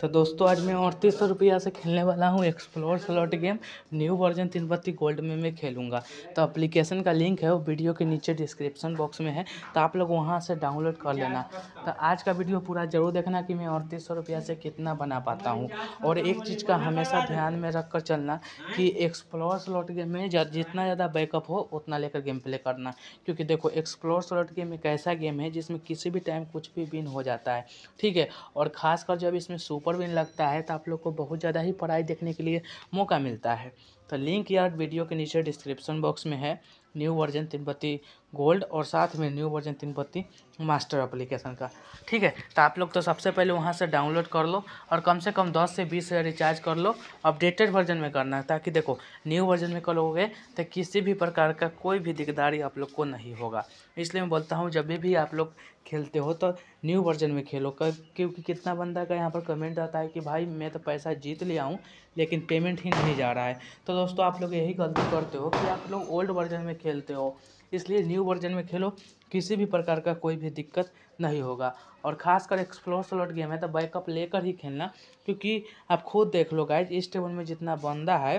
तो दोस्तों आज मैं 3800 रुपया से खेलने वाला हूँ explore slot game new version Teen Patti gold में मैं खेलूँगा। तो एप्लीकेशन का लिंक है वो वीडियो के नीचे डिस्क्रिप्शन बॉक्स में है, तो आप लोग वहाँ से डाउनलोड कर लेना। तो आज का वीडियो पूरा ज़रूर देखना कि मैं 3800 रुपया से कितना बना पाता हूँ। और एक चीज़ का हमेशा ध्यान में रख कर चलना कि एक्सप्लोर स्लॉट गेम में जितना ज़्यादा बैकअप हो उतना लेकर गेम प्ले करना, क्योंकि देखो एक्सप्लोर स्लॉट गेम एक ऐसा गेम है जिसमें किसी भी टाइम कुछ भी विन हो जाता है, ठीक है। और खासकर जब इसमें सुपर विन लगता है तो आप लोग को बहुत ज़्यादा ही प्राइज़ देखने के लिए मौका मिलता है। तो लिंक यार वीडियो के नीचे डिस्क्रिप्शन बॉक्स में है, new version Teen Patti gold और साथ में न्यू वर्जन तीन पत्ती मास्टर एप्लीकेशन का, ठीक है। तो आप लोग तो सबसे पहले वहां से डाउनलोड कर लो और कम से कम 10 से 20 रिचार्ज कर लो। अपडेटेड वर्जन में करना है, ताकि देखो न्यू वर्जन में करोगे तो किसी भी प्रकार का कोई भी दिकदारी आप लोग को नहीं होगा। इसलिए मैं बोलता हूँ जब भी आप लोग खेलते हो तो न्यू वर्जन में खेलो, क्योंकि कितना बंदा का यहाँ पर कमेंट आता है कि भाई मैं तो पैसा जीत लिया हूँ लेकिन पेमेंट ही नहीं जा रहा है। तो दोस्तों आप लोग यही गलती करते हो कि आप लोग ओल्ड वर्जन में खेलते हो, इसलिए न्यू वर्जन में खेलो, किसी भी प्रकार का कोई भी दिक्कत नहीं होगा। और खासकर एक्सप्लोर स्लॉट गेम है तो बैकअप लेकर ही खेलना, क्योंकि आप खुद देख लो गाइज इस टेबल में जितना बंदा है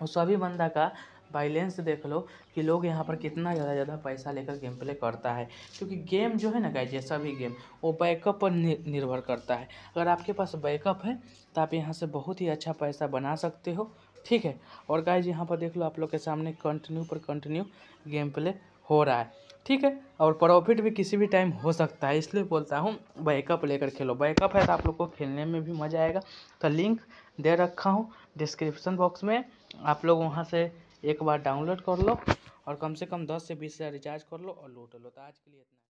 वो सभी बंदा का बैलेंस देख लो कि लोग यहाँ पर कितना ज़्यादा पैसा लेकर गेम प्ले करता है। क्योंकि गेम जो है ना गाइज ये सभी गेम वो बैकअप पर निर्भर करता है। अगर आपके पास बैकअप है तो आप यहाँ से बहुत ही अच्छा पैसा बना सकते हो, ठीक है। और गाइज यहाँ पर देख लो आप लोग के सामने कंटिन्यू पर कंटिन्यू गेम प्ले हो रहा है, ठीक है। और प्रॉफिट भी किसी भी टाइम हो सकता है, इसलिए बोलता हूँ बैकअप लेकर खेलो। बैकअप है तो आप लोग को खेलने में भी मज़ा आएगा। तो लिंक दे रखा हूँ डिस्क्रिप्शन बॉक्स में, आप लोग वहाँ से एक बार डाउनलोड कर लो और कम से कम 10 से 20 रिचार्ज कर लो और लूट लो। तो आज के लिए इतना।